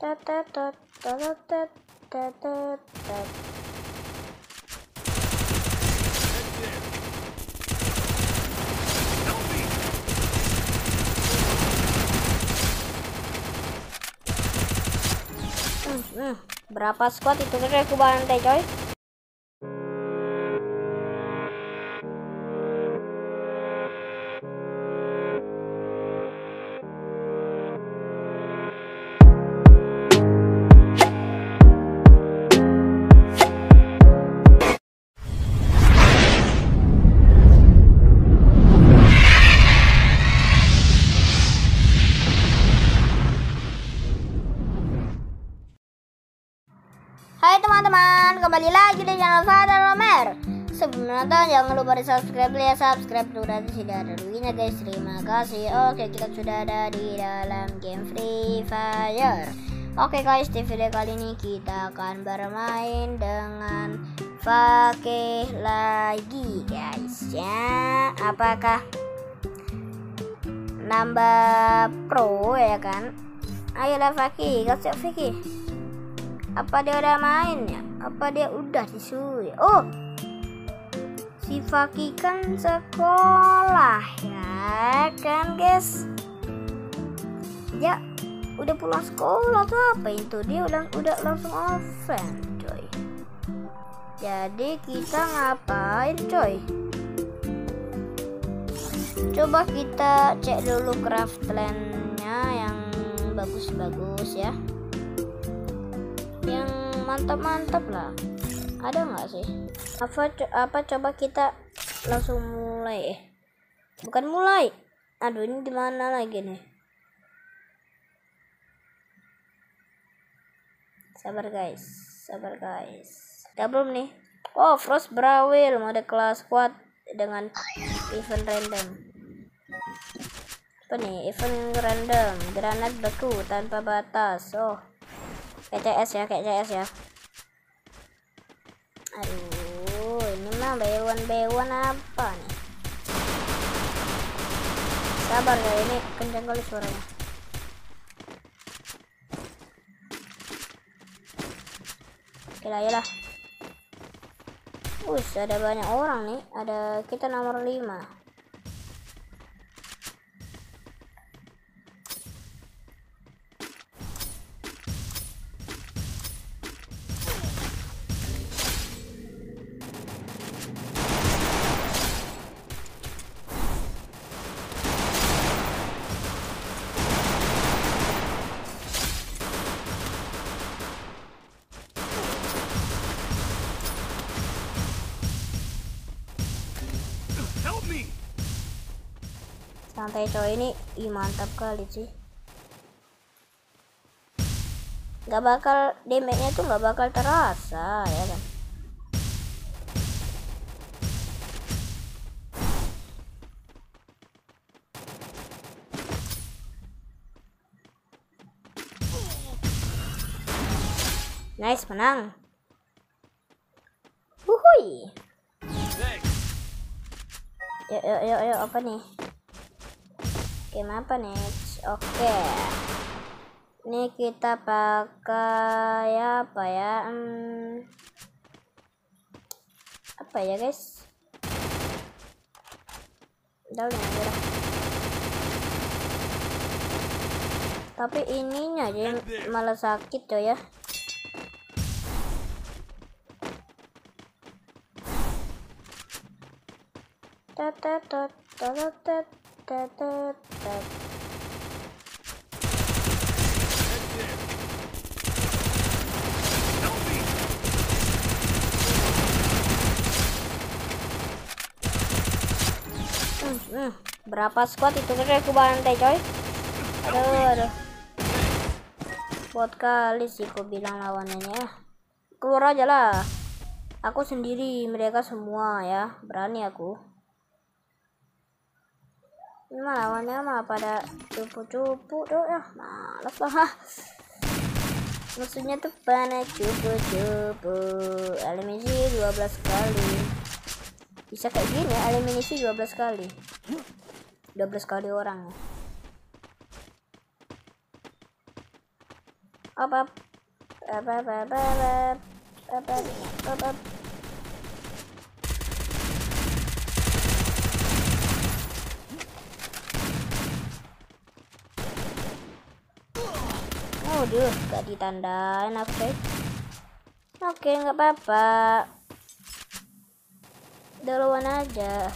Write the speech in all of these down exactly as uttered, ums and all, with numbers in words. Hmm, berapa squad itu kira aku bantai coy. Hai teman-teman, kembali lagi di channel Fathan Almer. Sebelum nonton jangan lupa di subscribe ya, subscribe dulu dan tidak ada ruginya guys. Terima kasih. Oke, kita sudah ada di dalam game Free Fire. Oke guys, di video kali ini kita akan bermain dengan Fakih lagi guys ya. Apakah nambah pro ya kan? Ayolah Fakih, kasih Fakih. Apa dia udah main ya? Apa dia udah disuruh? Oh, si Fakih kan sekolah ya kan guys? Ya udah pulang sekolah tuh apa itu? Dia udah udah langsung offline coy. Jadi kita ngapain coy? Coba kita cek dulu craftland-nya yang bagus-bagus ya, yang mantap-mantap lah. Ada nggak sih? Apa co apa coba kita langsung mulai? Eh, bukan mulai. Aduh, ini gimana lagi nih? Sabar guys, sabar guys. Udah belum nih? Oh, Frost Brawil mode kelas squad dengan event random. Apa nih? Event random, granat beku tanpa batas. Oh, kayak C S ya, kayak C S ya. Aduh, ini mah bewan-bewan apa nih? Sabar ya, ini kencang kali suaranya. Oke lah, ayolah. Ush, ada banyak orang nih. Ada kita nomor lima. Santai coy, ini ih, mantap kali sih. Gak bakal damage-nya tuh gak bakal terasa ya kan. Nice, menang. Wuhui. Yuk yuk yuk yuk, apa nih? Game apa nih? Oke, okay. Ini kita pakai apa ya? Hmm. Apa ya guys? Udah aja lah. Tapi ininya aja malah sakit coy ya. Tetet tetet tetet. Hmm, berapa squad itu kira aku bantai coy. Aduh, aduh. Buat kali sih aku bilang lawannya. Keluar aja lah. Aku sendiri, mereka semua ya. Berani aku. Ini mah lawannya mah pada cupu-cupu tuh ya. Males lah. Musuhnya tuh pada cupu-cupu. Eliminasi dua belas kali. Bisa kayak gini ya, eliminasi dua belas kali. dua belas kali orang. up up up up up up up up up. Oh duh, gak ditandain. Oke okay. oke okay, nggak apa-apa, duluan aja.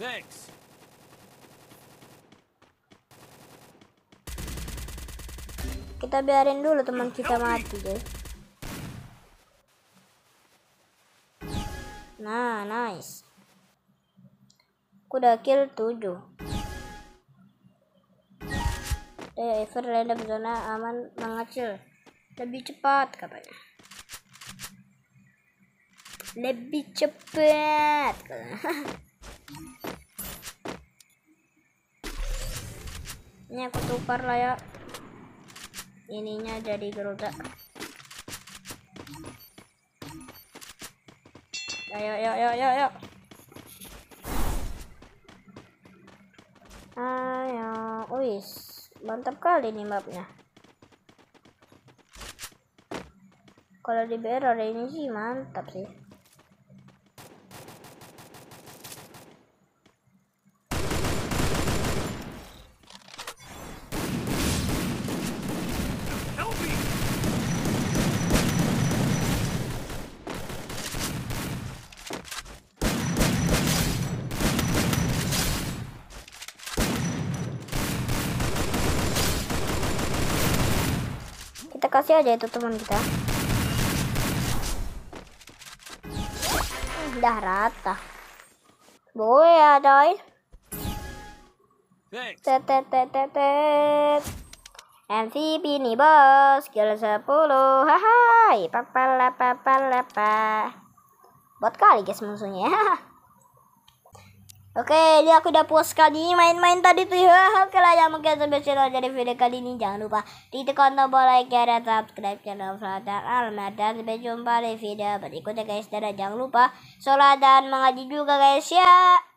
Thanks. Kita biarin dulu teman kita mati deh. Nah, nice. Kuda kill tujuh. Eh, ever random zona aman mengecil. Lebih cepat katanya. Lebih cepat katanya. Ini aku tukar lah ya. Ininya jadi geruda. Ayo, ayo, ayo, ayo, ayo. Ayo, wis, mantap kali nih mapnya. Kalau di B R ini sih mantap sih. Kasih aja itu teman kita. Udah rata. Boleh ya, coy. Tetetetetet. M V P nih, bos. Skill sepuluh. Hai, papala papala pa. Buat kali guys musuhnya. Oke, okay, ini aku udah puas kali main-main tadi tuh ya. Oke lah, yang mungkin sampai sini aja di video kali ini. Jangan lupa ditekan tombol like ya, dan subscribe channel Fathan Almer. Dan sampai jumpa di video berikutnya guys. Dan jangan lupa sholat dan mengaji juga guys ya.